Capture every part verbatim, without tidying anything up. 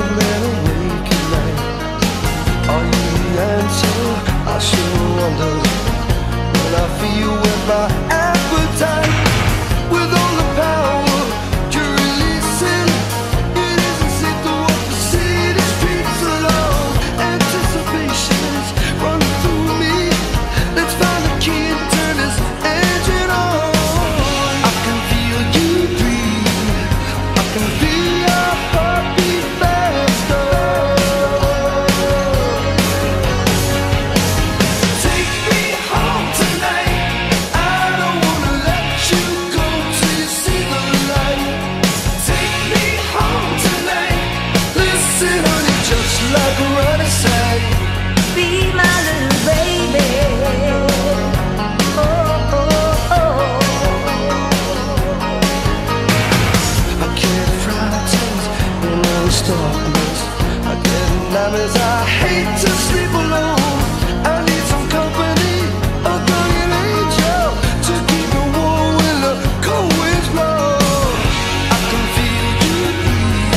falling awake at night. Are you the answer? I sure wonder when I feel with my appetite. With all the power you're releasing, it isn't safe to walk the city streets alone. Anticipation's running through me. Let's find a key and turn this engine on. I can feel you breathe. I can feel your heart. Darkness. I get numbness. I hate to sleep alone. I need some company, a guardian angel to keep me warm when the cold winds blow. I can feel you breathe.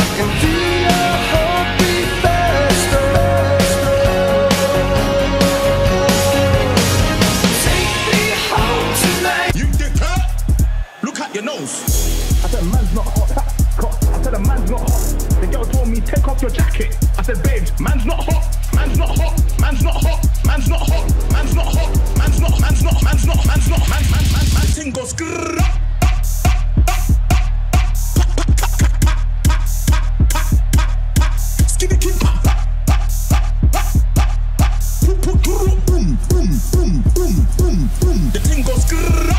I can feel your heart beat faster. Take me home tonight. You dick up. Look at your nose. I said, man's not hot. The man's not hot. The girl told me, take off your jacket. I said, babes, man's not hot. Man's not hot. Man's not hot. Man's not hot. Man's not hot. Man's not. Man's not. Man's not. Man's not. Man's man's man's man's thing goes grrrr. Skinny king. Boom, boom, boom, boom, boom, boom. The thing goes grrrr.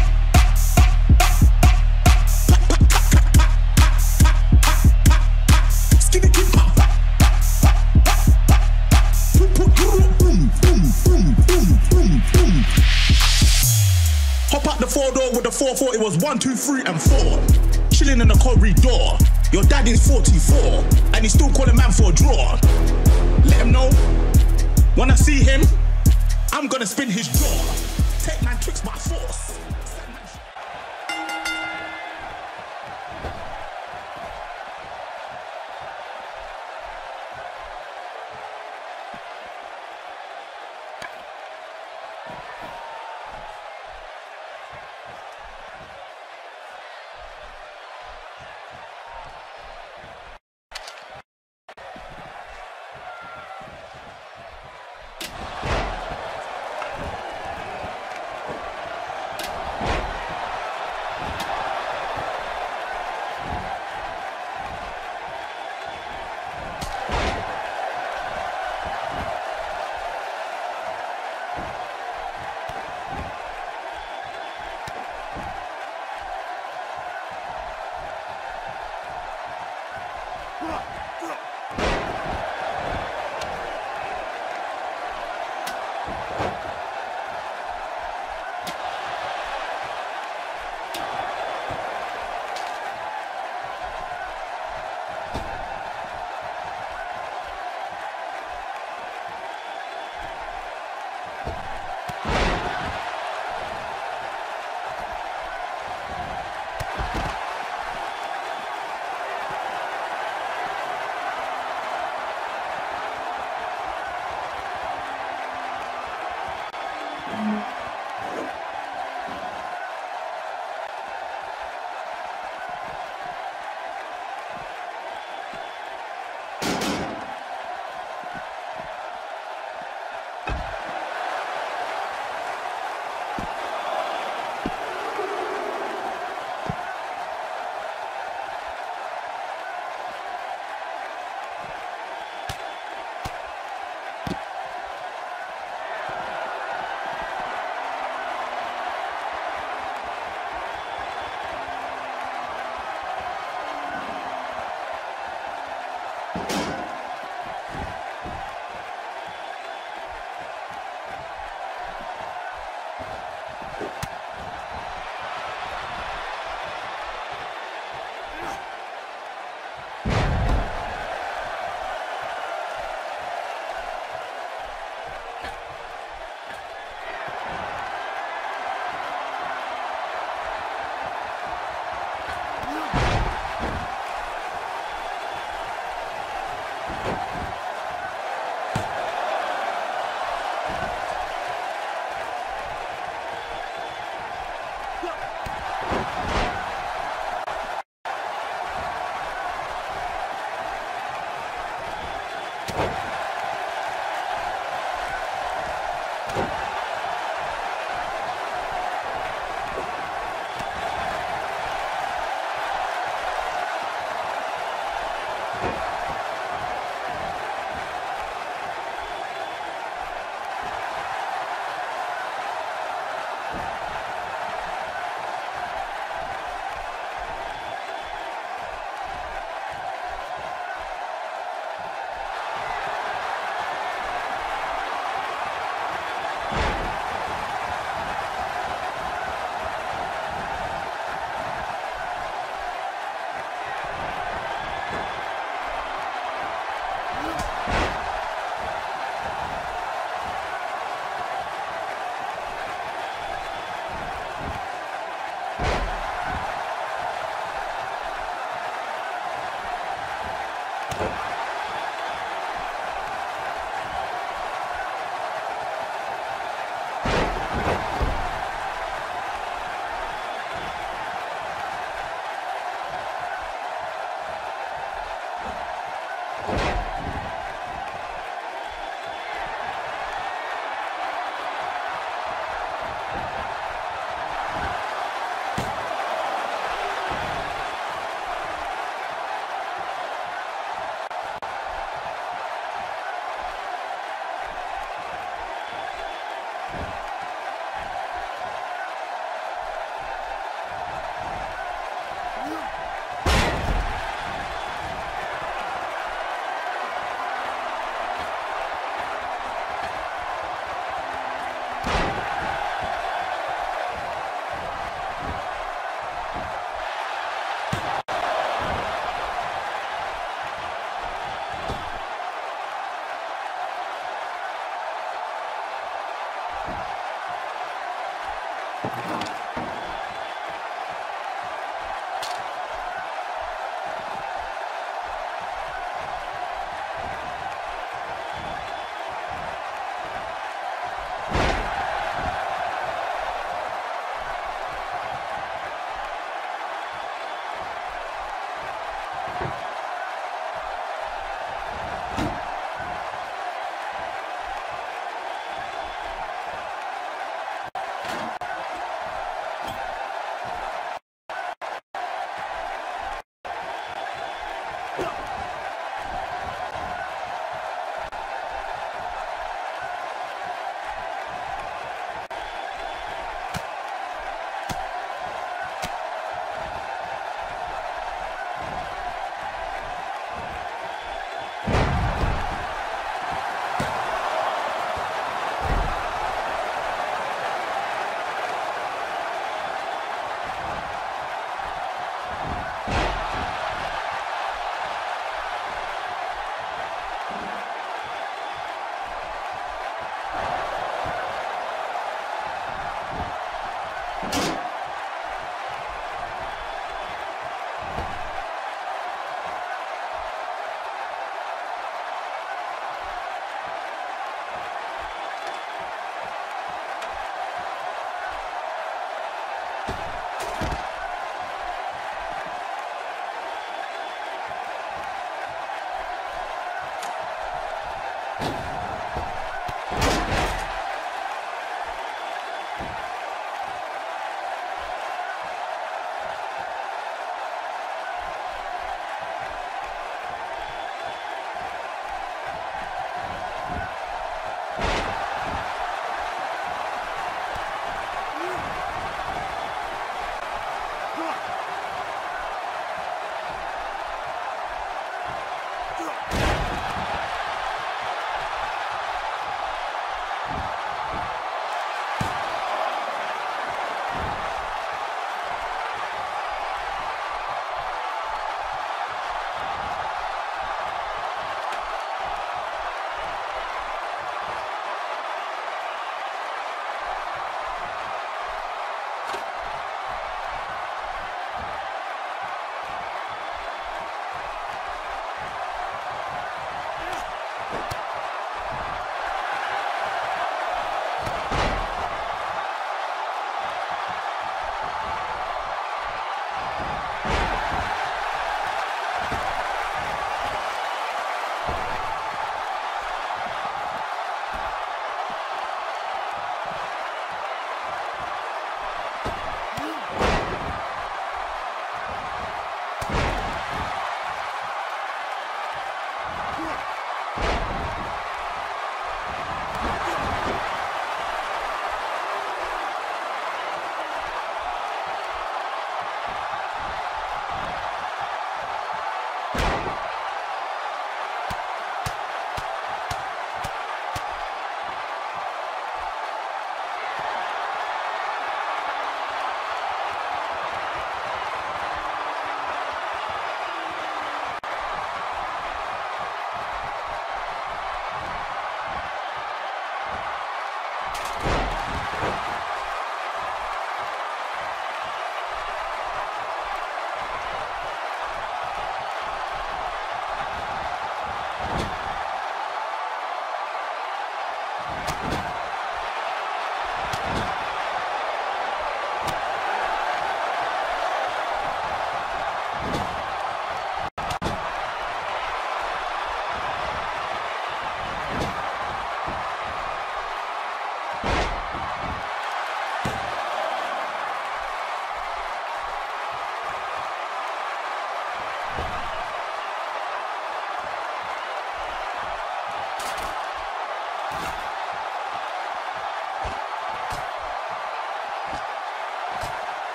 Hop out the four-door with the four four, it was one, two, three, and four. Chilling in the corridor. Your dad is forty-four, and he's still calling man for a draw. Let him know. When I see him, I'm gonna spin his jaw. Take man tricks by force.